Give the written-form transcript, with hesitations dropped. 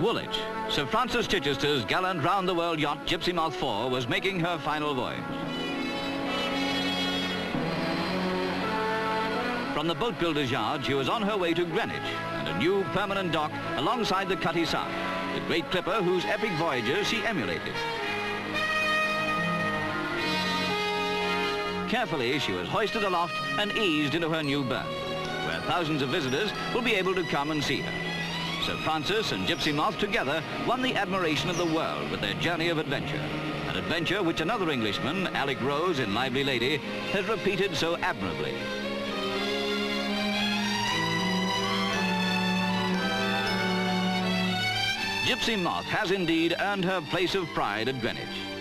Woolwich, Sir Francis Chichester's gallant round-the-world yacht Gipsy Moth IV was making her final voyage. From the boat builder's yard, she was on her way to Greenwich and a new permanent dock alongside the Cutty Sark, the great clipper whose epic voyages she emulated. Carefully, she was hoisted aloft and eased into her new berth, where thousands of visitors will be able to come and see her. Sir Francis and Gipsy Moth together won the admiration of the world with their journey of adventure, an adventure which another Englishman, Alec Rose in Lively Lady, has repeated so admirably. Gipsy Moth has indeed earned her place of pride at Greenwich.